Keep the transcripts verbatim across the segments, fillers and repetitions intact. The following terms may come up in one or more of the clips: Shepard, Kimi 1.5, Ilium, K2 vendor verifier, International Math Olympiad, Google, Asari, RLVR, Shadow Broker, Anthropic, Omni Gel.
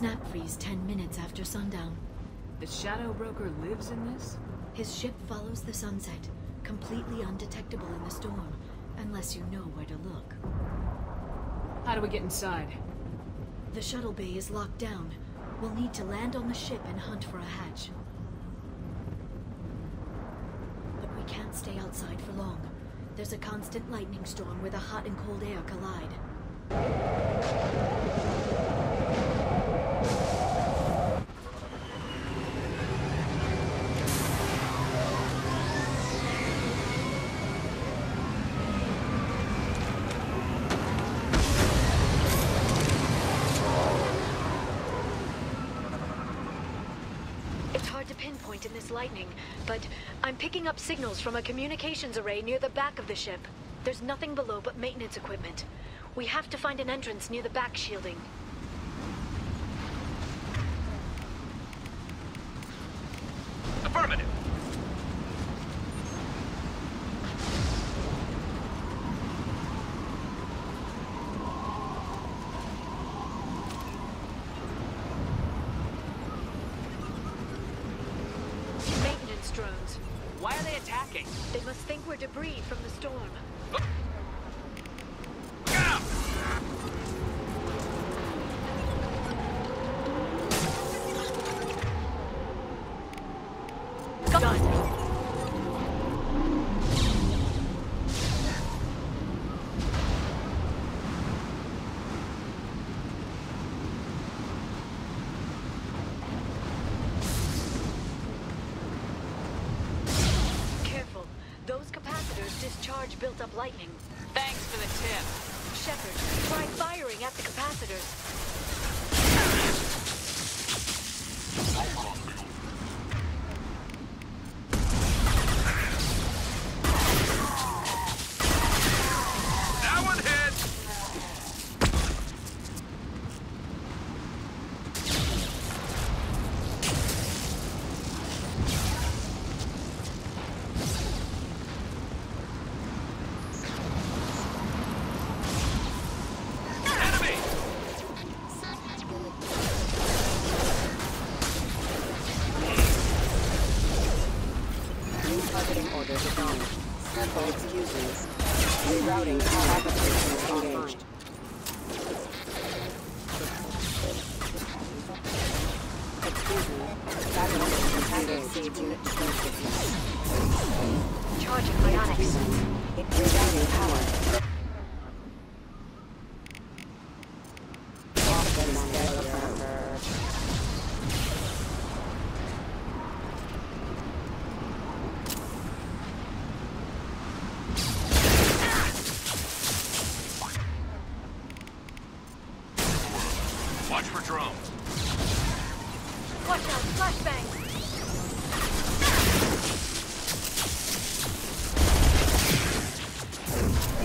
Snap freeze ten minutes after sundown. The Shadow Broker lives in this? His ship follows the sunset, completely undetectable in the storm, unless you know where to look. How do we get inside? The shuttle bay is locked down. We'll need to land on the ship and hunt for a hatch. But we can't stay outside for long. There's a constant lightning storm where the hot and cold air collide. In this lightning, but I'm picking up signals from a communications array near the back of the ship. There's nothing below but maintenance equipment. We have to find an entrance near the back shielding. Affirmative. Drones. Why are they attacking? They must think we're debris from the storm. Look. Look out! Discharge built up lightning. Thanks for the tip. Shepard, try firing at the capacitors. That one hit! Charging bionics. Rerouting power. Watch for drones. Watch out, flashbangs.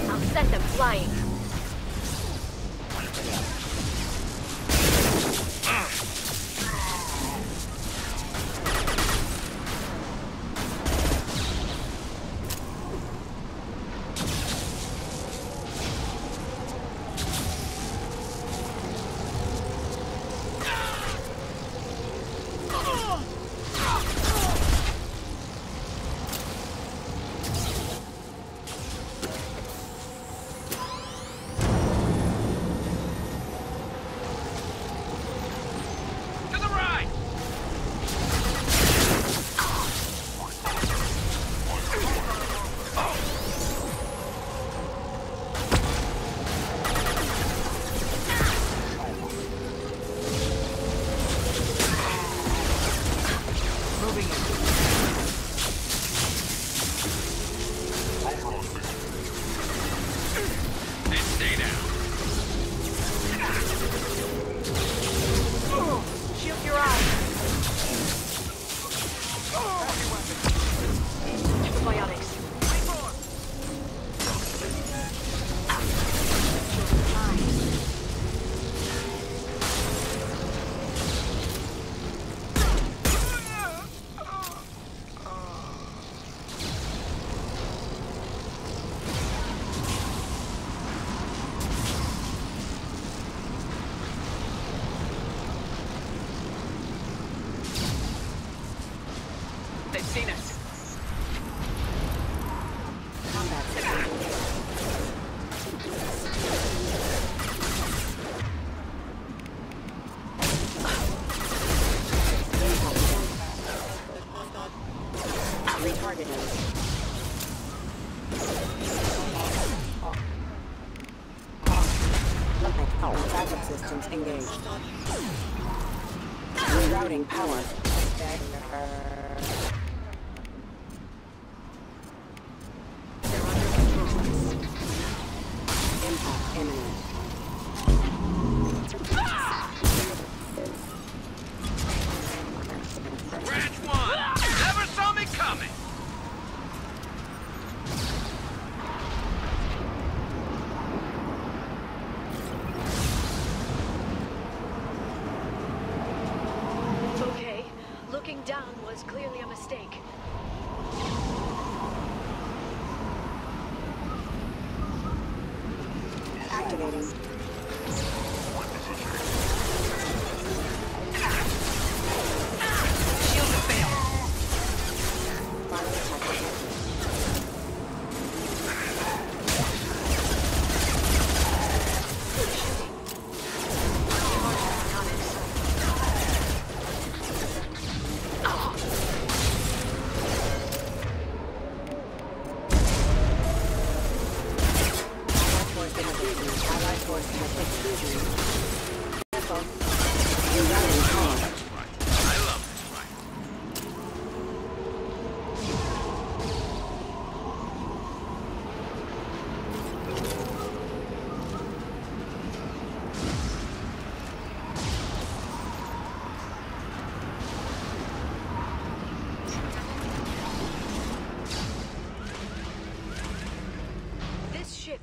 I'll send them flying. systems engaged. Rerouting power. They're under control. Impact imminent.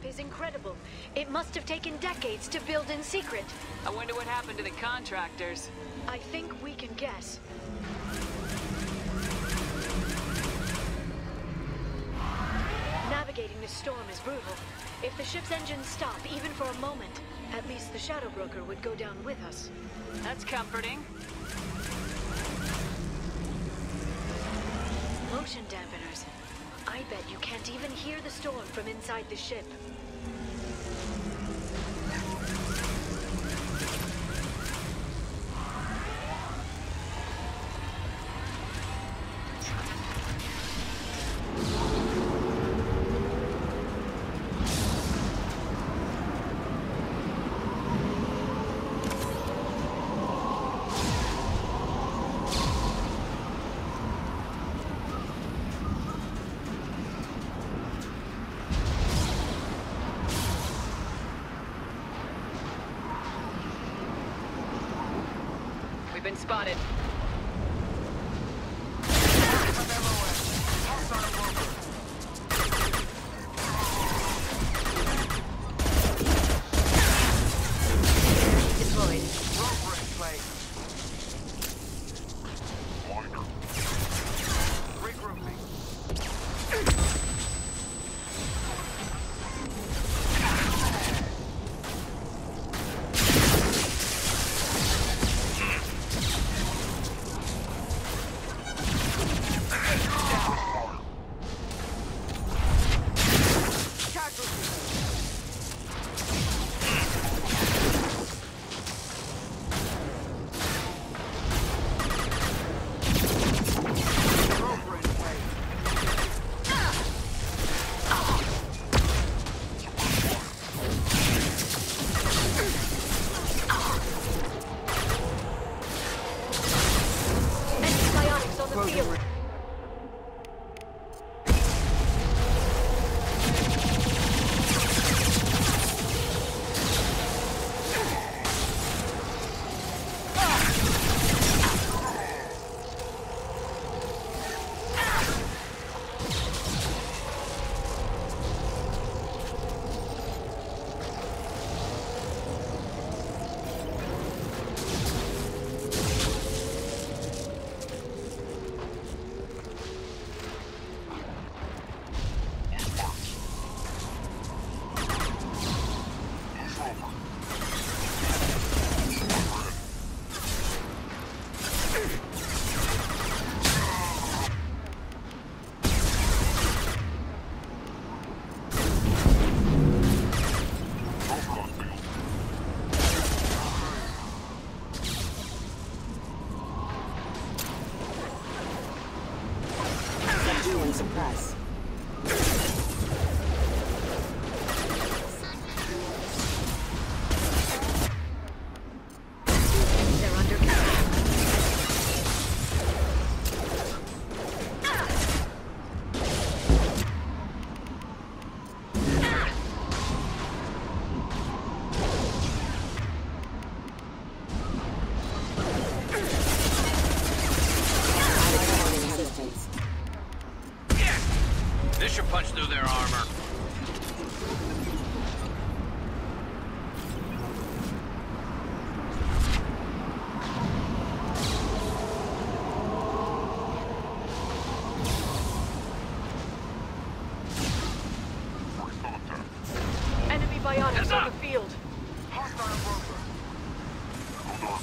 Is incredible. It must have taken decades to build in secret. I wonder what happened to the contractors. I think we can guess. Navigating this storm is brutal. If the ship's engines stop, even for a moment, at least the Shadow Broker would go down with us. That's comforting. Motion dampeners. I bet you can't even hear the storm from inside the ship. Been spotted. their armor. Enemy bionics on the field. Hostile broker. Hold on.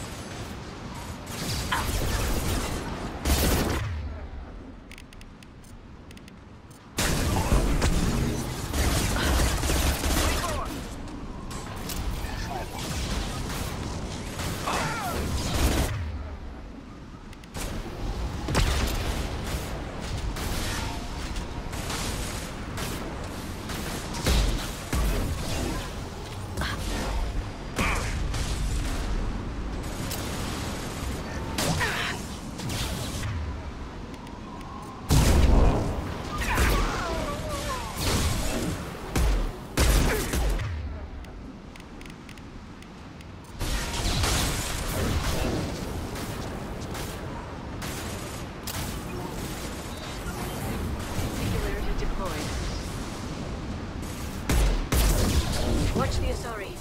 Watch the Asari.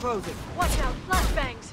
Frozen. Watch out, flashbangs.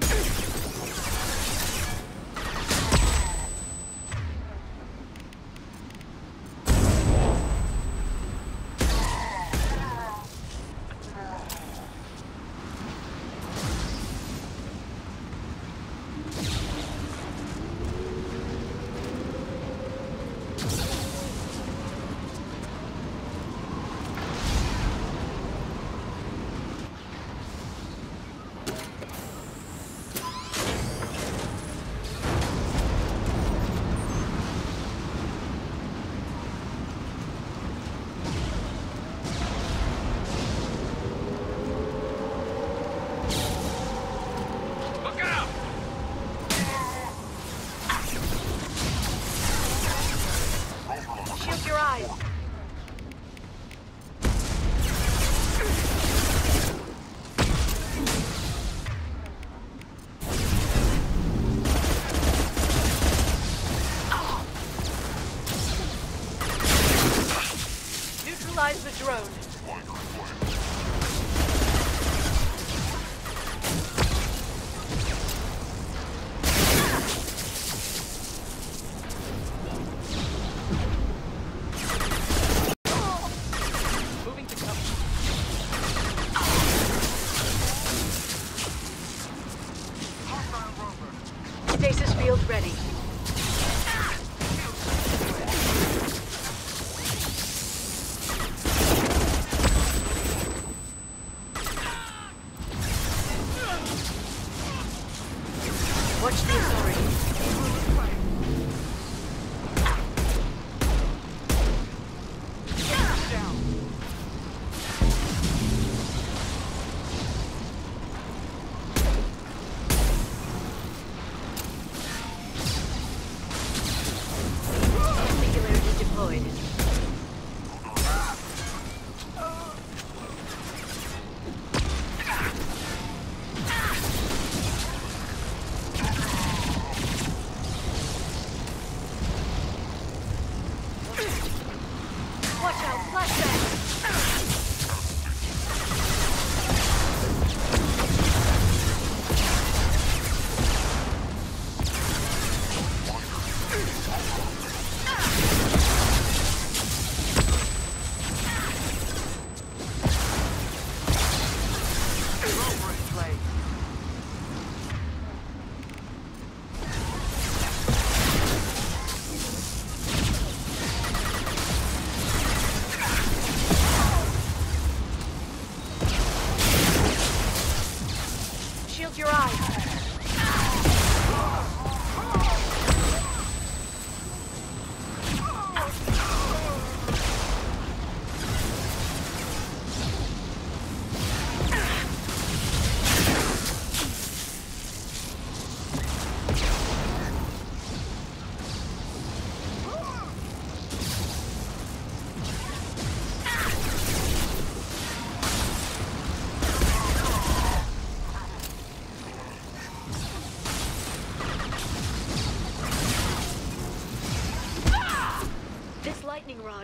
Neutralize the drone. Stasis field ready. Watch this already.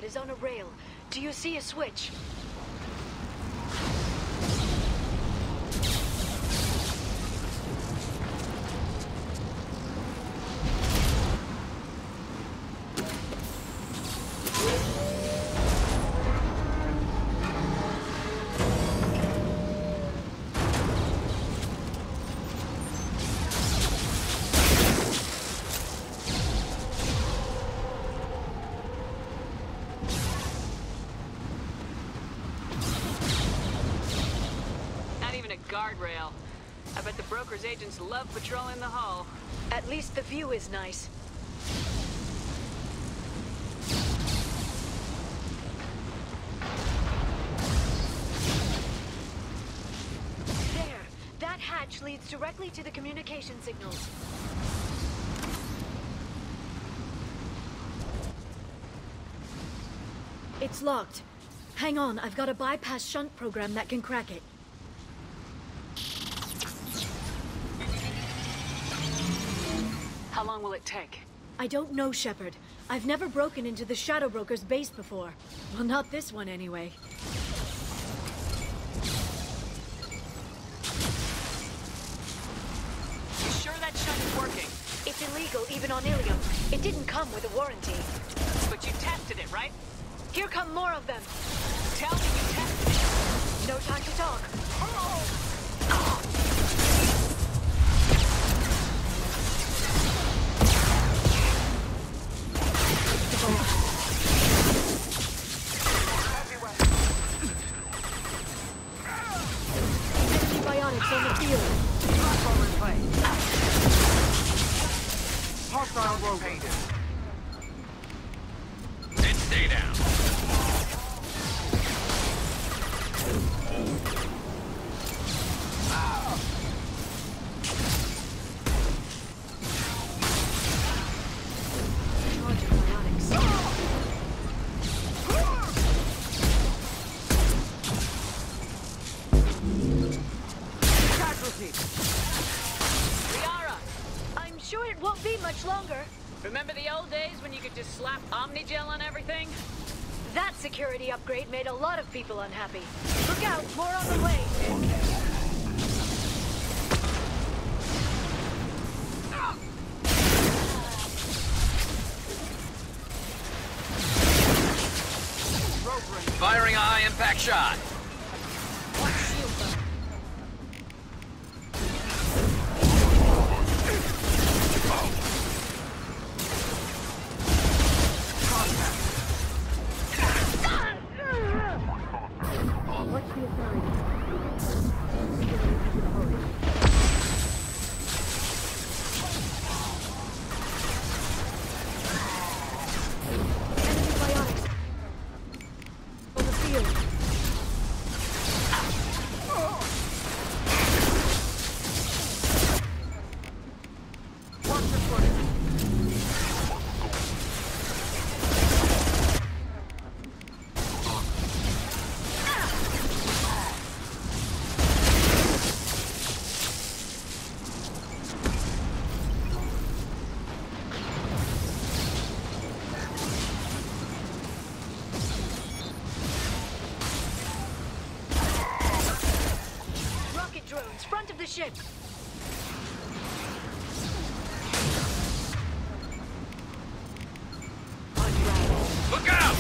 Shepard is on a rail. Do you see a switch? Guardrail. I bet the broker's agents love patrolling the hull. At least the view is nice. There. That hatch leads directly to the communication signals. It's locked. Hang on, I've got a bypass shunt program that can crack it. How long will it take? I don't know, Shepard. I've never broken into the Shadow Broker's base before. Well, not this one, anyway. You sure that shunt is working? It's illegal, even on Ilium. It didn't come with a warranty. But you tested it, right? Here come more of them. Tell me you tested it. No time to talk. Oh! Oh! Slap Omni Gel on everything? That security upgrade made a lot of people unhappy. Look out, more on the way. Ah! Firing a high impact shot. Ship. Look out!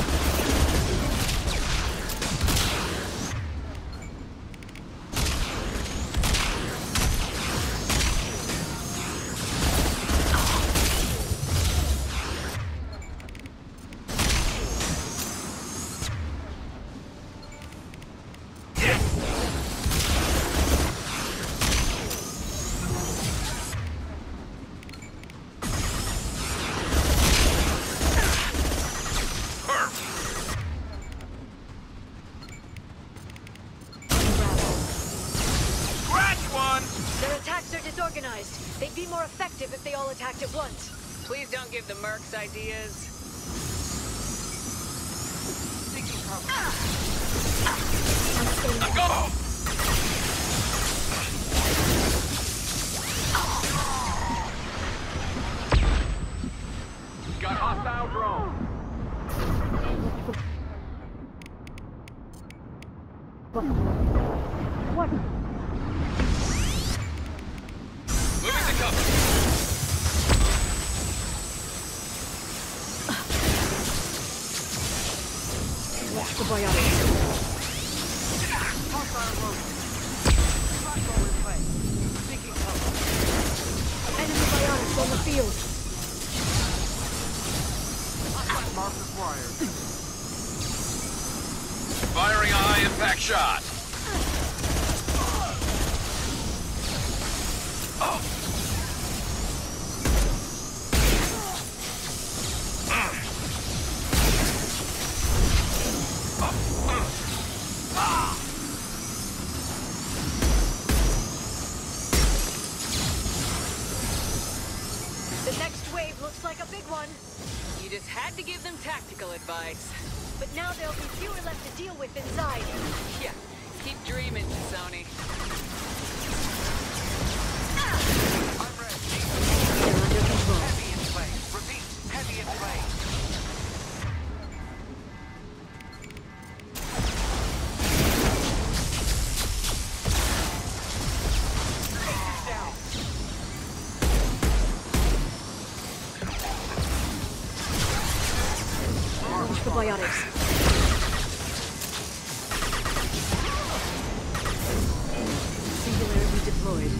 They'd be more effective if they all attacked at once. Please don't give the mercs ideas. Let go! Got hostile drone. What? What? Moving to cover. That's the biotic. Hostile loaded. Crossbow in play. Seeking cover. Enemy biotics on the field. Mark required. Firing a high impact shot. Oh. The next wave looks like a big one. You just had to give them tactical advice. But now there'll be fewer left to deal with inside. Yeah, keep dreaming, Sony. Ah! I'm ready. They're under control. Heavy in play. Repeat, heavy in play. The biotics. Singularity deployed.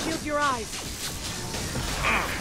Shield your eyes.